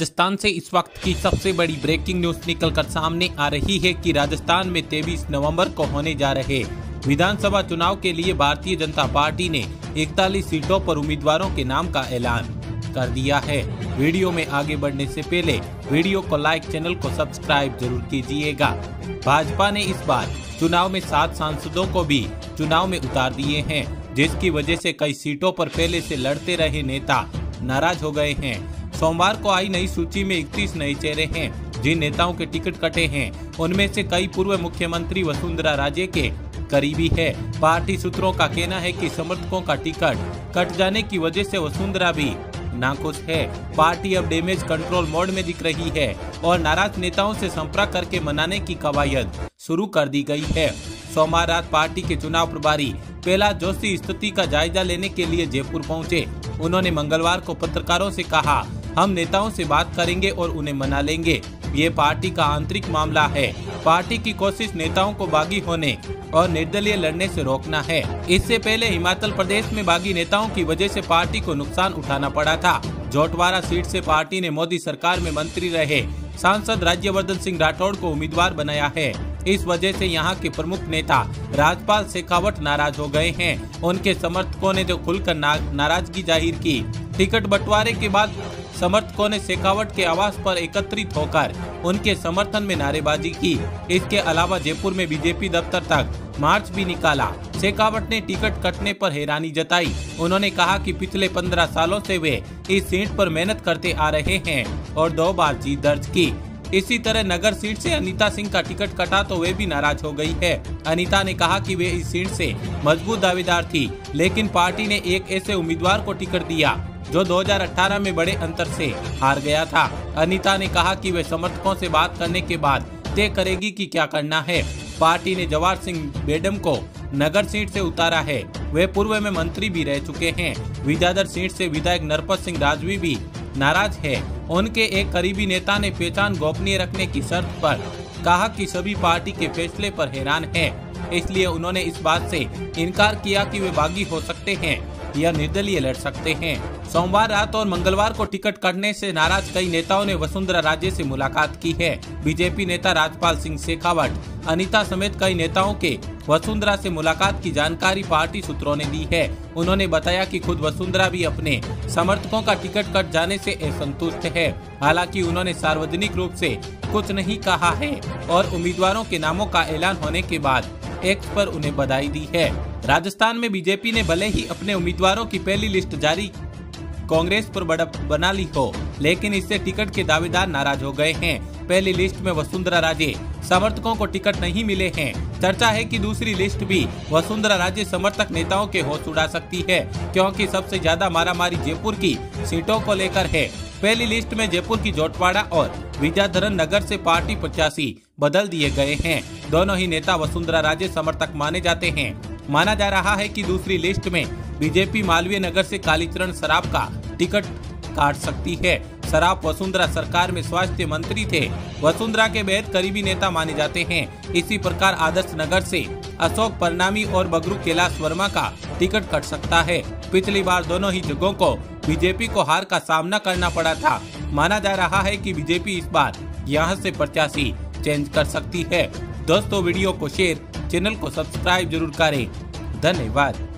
राजस्थान से इस वक्त की सबसे बड़ी ब्रेकिंग न्यूज निकलकर सामने आ रही है कि राजस्थान में 23 नवंबर को होने जा रहे विधानसभा चुनाव के लिए भारतीय जनता पार्टी ने 41 सीटों पर उम्मीदवारों के नाम का ऐलान कर दिया है। वीडियो में आगे बढ़ने से पहले वीडियो को लाइक, चैनल को सब्सक्राइब जरूर कीजिएगा। भाजपा ने इस बार चुनाव में 7 सांसदों को भी चुनाव में उतार दिए हैं, जिसकी वजह से कई सीटों पर पहले से लड़ते रहे नेता नाराज हो गए हैं। सोमवार को आई नई सूची में 31 नए चेहरे हैं। जिन नेताओं के टिकट कटे हैं उनमें से कई पूर्व मुख्यमंत्री वसुंधरा राजे के करीबी है। पार्टी सूत्रों का कहना है कि समर्थकों का टिकट कट जाने की वजह से वसुंधरा भी नाखुश है। पार्टी अब डैमेज कंट्रोल मोड में दिख रही है और नाराज नेताओं से संपर्क करके मनाने की कवायद शुरू कर दी गई है। सोमवार रात पार्टी के चुनाव प्रभारी कैलाश जोशी स्थिति का जायजा लेने के लिए जयपुर पहुँचे। उन्होंने मंगलवार को पत्रकारों से कहा, हम नेताओं से बात करेंगे और उन्हें मना लेंगे, ये पार्टी का आंतरिक मामला है। पार्टी की कोशिश नेताओं को बागी होने और निर्दलीय लड़ने से रोकना है। इससे पहले हिमाचल प्रदेश में बागी नेताओं की वजह से पार्टी को नुकसान उठाना पड़ा था। जोटवाड़ा सीट से पार्टी ने मोदी सरकार में मंत्री रहे सांसद राज्यवर्धन सिंह राठौड़ को उम्मीदवार बनाया है। इस वजह से यहाँ के प्रमुख नेता राजपाल शेखावत नाराज हो गए हैं। उनके समर्थकों ने तो खुलकर नाराजगी जाहिर की। टिकट बंटवारे के बाद समर्थकों ने शेखावत के आवास पर एकत्रित होकर उनके समर्थन में नारेबाजी की। इसके अलावा जयपुर में बीजेपी दफ्तर तक मार्च भी निकाला। शेखावत ने टिकट कटने पर हैरानी जताई। उन्होंने कहा कि पिछले 15 सालों से वे इस सीट पर मेहनत करते आ रहे हैं और 2 बार जीत दर्ज की। इसी तरह नगर सीट से अनिता सिंह का टिकट कटा तो वे भी नाराज हो गई है। अनिता ने कहा कि वे इस सीट से मजबूत दावेदार थी, लेकिन पार्टी ने एक ऐसे उम्मीदवार को टिकट दिया जो 2018 में बड़े अंतर से हार गया था। अनिता ने कहा कि वे समर्थकों से बात करने के बाद तय करेगी कि क्या करना है। पार्टी ने जवाहर सिंह बेडम को नगर सीट से उतारा है, वे पूर्व में मंत्री भी रह चुके हैं। विजादर सीट से विधायक नरपत सिंह राजवी भी नाराज है। उनके एक करीबी नेता ने पहचान गोपनीय रखने की शर्त पर कहा कि सभी पार्टी के फैसले पर हैरान है, इसलिए उन्होंने इस बात से इनकार किया कि वे बागी हो सकते हैं या निर्दलीय लड़ सकते हैं। सोमवार रात और मंगलवार को टिकट कटने से नाराज कई नेताओं ने वसुंधरा राजे से मुलाकात की है। बीजेपी नेता राजपाल सिंह शेखावत, अनिता समेत कई नेताओं के वसुंधरा से मुलाकात की जानकारी पार्टी सूत्रों ने दी है। उन्होंने बताया कि खुद वसुंधरा भी अपने समर्थकों का टिकट कट जाने से असंतुष्ट है। हालांकि उन्होंने सार्वजनिक रूप से कुछ नहीं कहा है और उम्मीदवारों के नामों का ऐलान होने के बाद एक्स पर उन्हें बधाई दी है। राजस्थान में बीजेपी ने भले ही अपने उम्मीदवारों की पहली लिस्ट जारी कांग्रेस पर बना ली हो, लेकिन इससे टिकट के दावेदार नाराज हो गए हैं। पहली लिस्ट में वसुंधरा राजे समर्थकों को टिकट नहीं मिले हैं। चर्चा है कि दूसरी लिस्ट भी वसुंधरा राजे समर्थक नेताओं के होश उड़ा सकती है, क्योंकि सबसे ज्यादा मारामारी जयपुर की सीटों को लेकर है। पहली लिस्ट में जयपुर की जोटवाड़ा और विजाधरन नगर से पार्टी प्रत्याशी बदल दिए गए हैं। दोनों ही नेता वसुंधरा राजे समर्थक माने जाते हैं। माना जा रहा है कि दूसरी लिस्ट में बीजेपी मालवीय नगर से कालीचरण शराब का टिकट काट सकती है। शराब वसुंधरा सरकार में स्वास्थ्य मंत्री थे, वसुंधरा के बेहद करीबी नेता माने जाते हैं। इसी प्रकार आदर्श नगर से अशोक परनामी और बगरू कैलाश वर्मा का टिकट कट सकता है। पिछली बार दोनों ही जगहों को बीजेपी को हार का सामना करना पड़ा था। माना जा रहा है कि बीजेपी इस बार यहाँ से प्रत्याशी चेंज कर सकती है। दोस्तों, वीडियो को शेयर, चैनल को सब्सक्राइब जरूर करें। धन्यवाद।